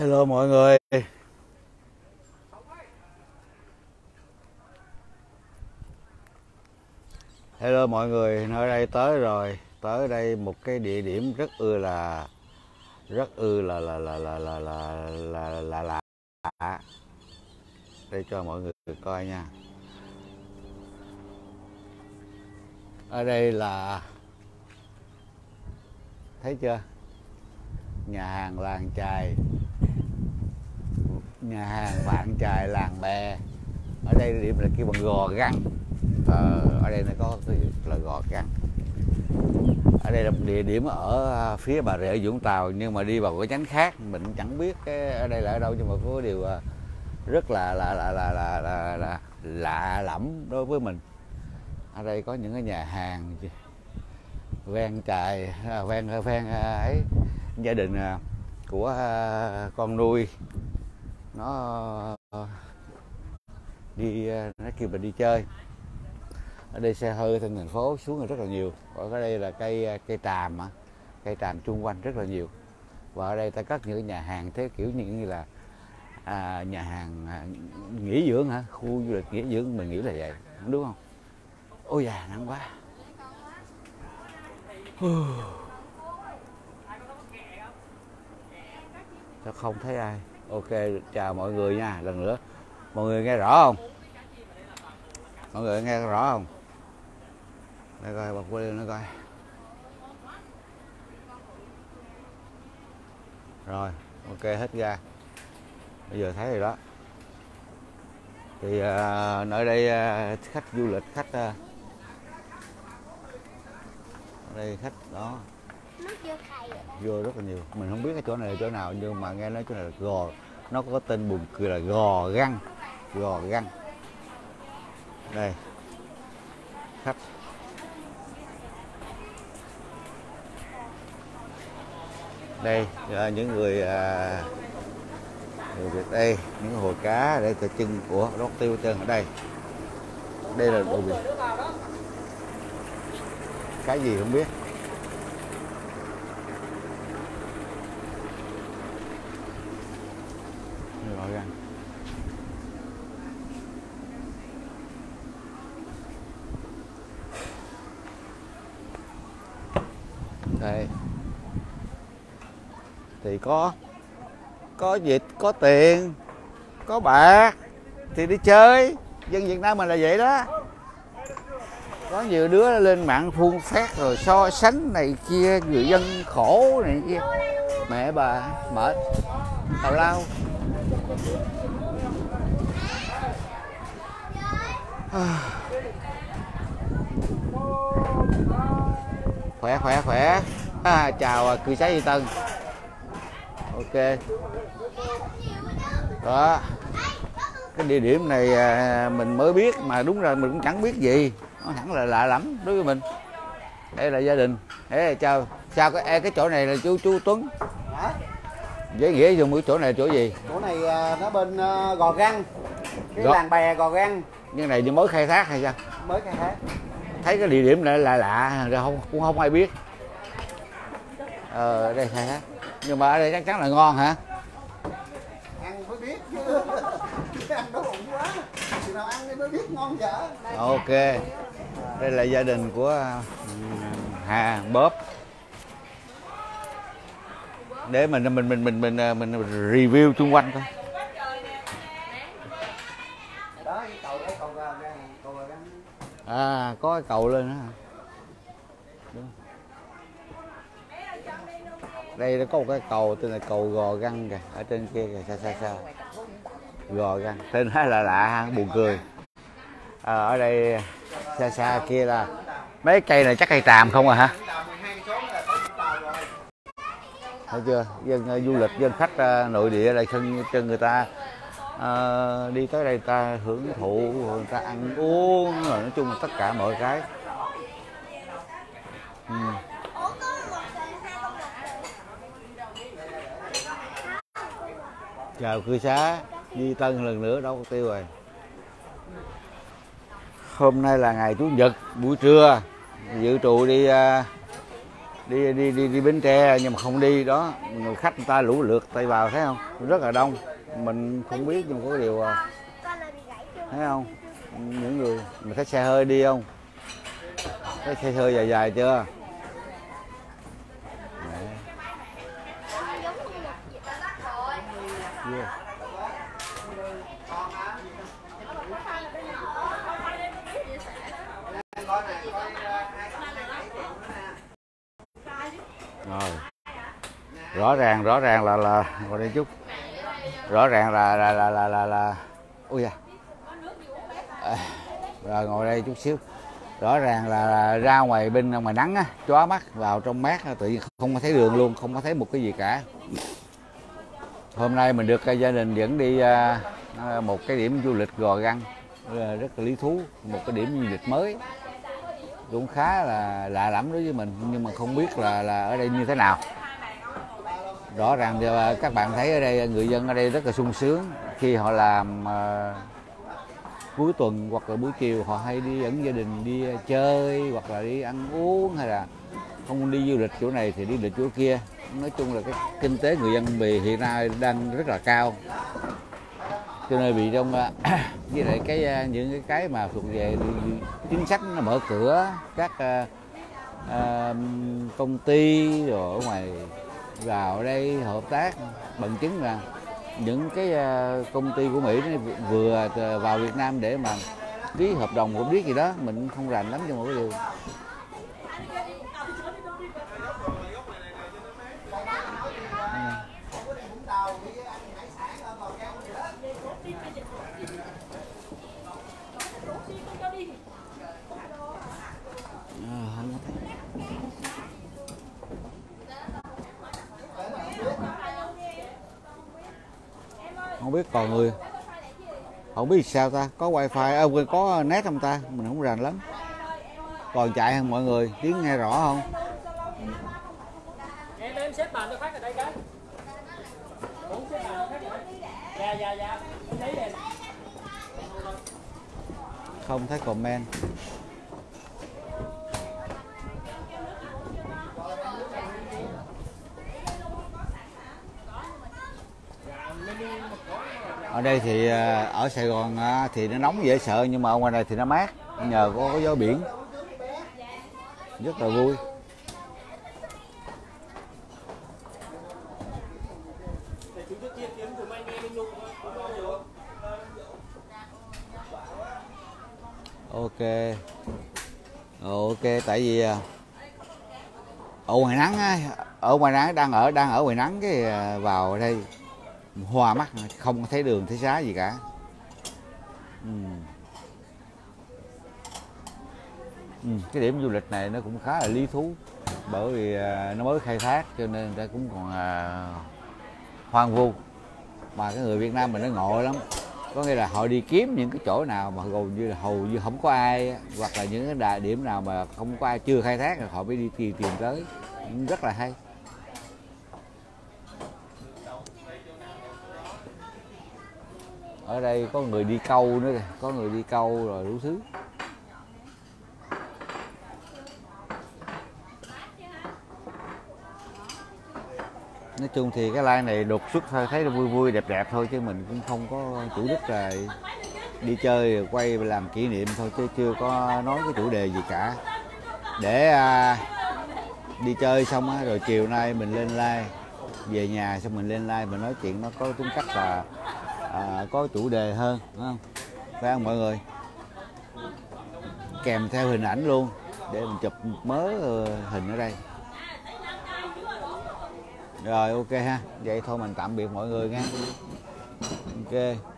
Hello mọi người. Hello mọi người, nơi đây tới rồi. Tới đây một cái địa điểm rất là lạ. Đây cho mọi người coi nha. Ở đây là thấy chưa? Nhà hàng làng chài. Nhà hàng bạn chài làng bè. Ở đây điểm là kêu bằng Gò Găng. Ở đây nó có cái là Gò Găng. Ở đây là một địa điểm ở phía Bà Rịa Vũng Tàu, nhưng mà đi vào cái nhánh khác mình chẳng biết cái ở đây là ở đâu, nhưng mà có điều rất là lạ lẫm đối với mình. Ở đây có những cái nhà hàng ven chài, ven ấy, gia đình của con nuôi nó đi, nó kêu mình đi chơi. Ở đây xe hơi trên thành phố xuống rồi rất là nhiều. Ở đây là cây tràm chung quanh rất là nhiều. Và ở đây ta cất những nhà hàng thế kiểu như là nhà hàng nghỉ dưỡng hả? Khu du lịch nghỉ dưỡng mình nghĩ là vậy, đúng không? Ôi già nắng quá. Sao không thấy ai? Ok, chào mọi người nha, lần nữa. Mọi người nghe rõ không? Mọi người nghe rõ không? Đây coi, bật video nó coi. Rồi, ok, hết ra. Bây giờ thấy rồi đó. Thì nơi đây khách du lịch, khách đó vô rất là nhiều. Mình không biết cái chỗ này là chỗ nào, nhưng mà nghe nói chỗ này là gò, nó có tên buồn cười là Gò Găng. Gò Găng. Đây. Khách. Đây là những người Việt đây, những hồ cá, đây là chân của đốt tiêu chân ở đây. Đây là đồ biển. Cái gì không biết. Rồi ra. Đây. Thì có vịt, có tiền, có bạc thì đi chơi. Dân Việt Nam mình là vậy đó. Có nhiều đứa lên mạng phun phét rồi so sánh này kia, người dân khổ này kia. Mẹ bà mệt, tào lao. Khỏe. Chào cư xá Y Tân. Ok. Đó. Cái địa điểm này mình mới biết, mà đúng ra mình cũng chẳng biết gì. Nó hẳn là lạ lắm đối với mình. Đây là gia đình. Ê, chào. Sao cái chỗ này là chú Tuấn. Hả? Dễ nghĩa dùng cái chỗ này là chỗ gì? Chỗ này nó bên Gò Găng. Cái làng bè Gò Găng. Nhưng này mới khai thác hay sao? Mới khai thác. Thấy cái địa điểm này là lạ, cũng không ai biết. Đây khai thác. Nhưng mà ở đây chắc chắn là ngon hả? Ăn mới biết chứ. Ăn đói bụng quá. Thì nào ăn mới biết ngon dở. Ok. Đây là gia đình của Hà Bóp. Để mình review xung quanh thôi. À, có cái cầu lên đó hả? Đây nó có một cái cầu tên là cầu Gò Găng kìa, ở trên kia kìa, xa. Gò Găng, tên khá là lạ, buồn cười. Ở đây xa kia là mấy cây này chắc cây tràm không à hả? Thấy chưa? Dân du lịch, dân khách nội địa lại cho người ta đi tới đây, ta hưởng thụ, người ta ăn uống, rồi nói chung là tất cả mọi cái. Chào cư xá Duy Tân lần nữa, đâu có tiêu rồi. Hôm nay là ngày Chủ nhật buổi trưa, dự trụ đi đi Bến Tre nhưng mà không đi đó, người khách người ta lũ lượt tay vào thấy không, rất là đông. Mình không biết nhưng mà có điều thấy không, những người mình thấy xe hơi đi không, thấy xe hơi dài dài chưa. Rồi. Rõ ràng là ngồi đây chút. Rõ ràng là ui da. Rồi ngồi đây chút xíu. Rõ ràng là ra ngoài bên ngoài nắng á, chóa mắt, vào trong mát tự nhiên không có thấy đường luôn, không có thấy một cái gì cả. Hôm nay mình được gia đình dẫn đi một cái điểm du lịch Gò Găng rất là lý thú, một cái điểm du lịch mới. Cũng khá là lạ lẫm đối với mình nhưng mà không biết là ở đây như thế nào. Rõ ràng thì các bạn thấy ở đây người dân ở đây rất là sung sướng khi họ làm cuối tuần hoặc là buổi chiều họ hay đi dẫn gia đình đi chơi hoặc là đi ăn uống, hay là không đi du lịch chỗ này thì đi du lịch chỗ kia. Nói chung là cái kinh tế người dân vì hiện nay đang rất là cao, cho nên bị trong với lại cái những cái mà thuộc về chính sách nó mở cửa, các công ty rồi ở ngoài vào đây hợp tác, bằng chứng là những cái công ty của Mỹ nó vừa vào Việt Nam để mà ký hợp đồng cũng biết gì đó, mình không rành lắm trong một cái điều. Không biết còn người, không biết sao ta, có wifi, có net không ta, mình không rành lắm. Còn chạy không mọi người, tiếng nghe rõ không? Em xếp bàn tôi phát ở đây cái. Dạ. Không thấy comment. Ở đây thì ở Sài Gòn thì nó nóng dễ sợ nhưng mà ở ngoài này thì nó mát, nhờ có gió biển rất là vui. Ok, tại vì ở ngoài nắng đang ở ngoài nắng cái vào đây hoa mắt không thấy đường thấy xá gì cả. Cái điểm du lịch này nó cũng khá là lý thú bởi vì nó mới khai thác cho nên người ta cũng còn hoang vu, mà cái người Việt Nam mình nó ngồi lắm, có nghĩa là họ đi kiếm những cái chỗ nào mà hầu như không có ai, hoặc là những cái địa điểm nào mà không có ai chưa khai thác rồi họ mới đi tìm tới, rất là hay. Ở đây có người đi câu nữa kìa, có người đi câu rồi đủ thứ. Nói chung thì cái like này đột xuất thôi, thấy vui đẹp thôi chứ mình cũng không có chủ đích là đi chơi rồi quay làm kỷ niệm thôi, chứ chưa có nói cái chủ đề gì cả. Để đi chơi xong á, rồi chiều nay mình lên like, về nhà xong mình lên like mình nói chuyện nó có tính cách là có chủ đề hơn, đúng không? Phải không mọi người? Kèm theo hình ảnh luôn để mình chụp mớ hình ở đây. Rồi ok ha, vậy thôi mình tạm biệt mọi người nha. Ok.